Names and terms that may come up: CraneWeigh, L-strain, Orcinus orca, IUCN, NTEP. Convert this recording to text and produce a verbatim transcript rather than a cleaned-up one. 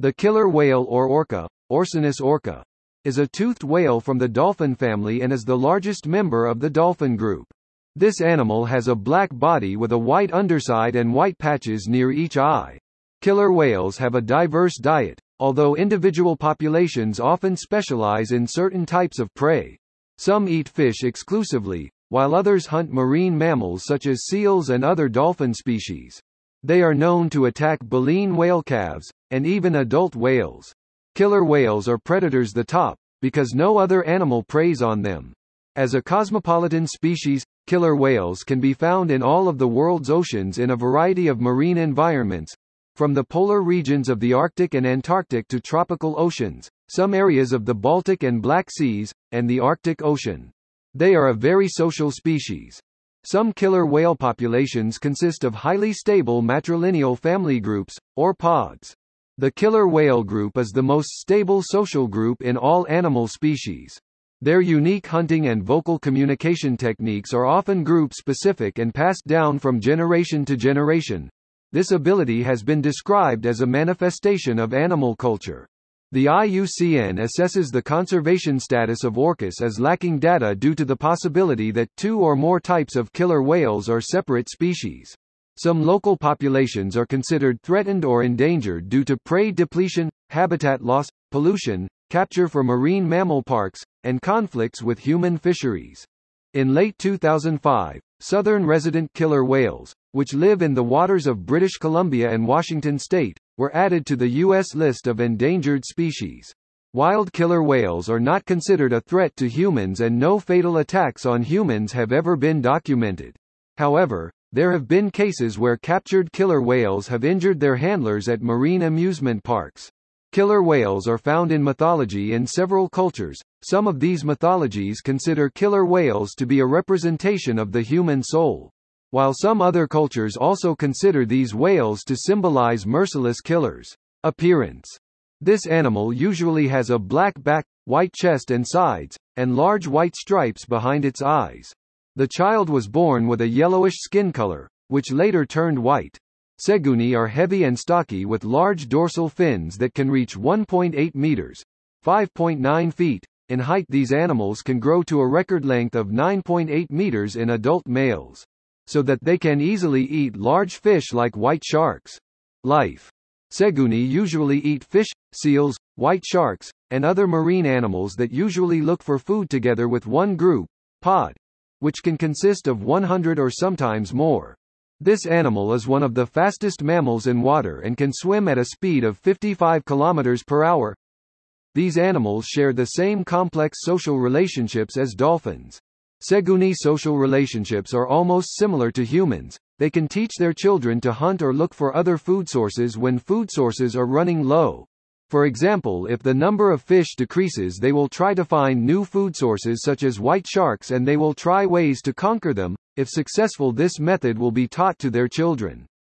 The killer whale or orca, Orcinus orca, is a toothed whale from the dolphin family and is the largest member of the dolphin group. This animal has a black body with a white underside and white patches near each eye. Killer whales have a diverse diet, although individual populations often specialize in certain types of prey. Some eat fish exclusively, while others hunt marine mammals such as seals and other dolphin species. They are known to attack baleen whale calves, and even adult whales. Killer whales are predators the top, because no other animal preys on them. As a cosmopolitan species, killer whales can be found in all of the world's oceans in a variety of marine environments, from the polar regions of the Arctic and Antarctic to tropical oceans, some areas of the Baltic and Black Seas, and the Arctic Ocean. They are a very social species. Some killer whale populations consist of highly stable matrilineal family groups, or pods. The killer whale group is the most stable social group in all animal species. Their unique hunting and vocal communication techniques are often group-specific and passed down from generation to generation. This ability has been described as a manifestation of animal culture. The I U C N assesses the conservation status of Orcus as lacking data due to the possibility that two or more types of killer whales are separate species. Some local populations are considered threatened or endangered due to prey depletion, habitat loss, pollution, capture for marine mammal parks, and conflicts with human fisheries. In late two thousand five, southern resident killer whales, which live in the waters of British Columbia and Washington state, were added to the U S list of endangered species. Wild killer whales are not considered a threat to humans and no fatal attacks on humans have ever been documented. However, there have been cases where captured killer whales have injured their handlers at marine amusement parks. Killer whales are found in mythology in several cultures. Some of these mythologies consider killer whales to be a representation of the human soul, while some other cultures also consider these whales to symbolize merciless killers. Appearance. This animal usually has a black back, white chest and sides, and large white stripes behind its eyes. The child was born with a yellowish skin color, which later turned white. Seguni are heavy and stocky with large dorsal fins that can reach one point eight meters, five point nine feet, in height. These animals can grow to a record length of nine point eight meters in adult males, so that they can easily eat large fish like white sharks. Life. Seguni usually eat fish, seals, white sharks, and other marine animals that usually look for food together with one group, pod, which can consist of one hundred or sometimes more. This animal is one of the fastest mammals in water and can swim at a speed of fifty-five kilometers per hour. These animals share the same complex social relationships as dolphins. Seguni social relationships are almost similar to humans. They can teach their children to hunt or look for other food sources when food sources are running low. For example, if the number of fish decreases, they will try to find new food sources such as white sharks, and they will try ways to conquer them. If successful, this method will be taught to their children.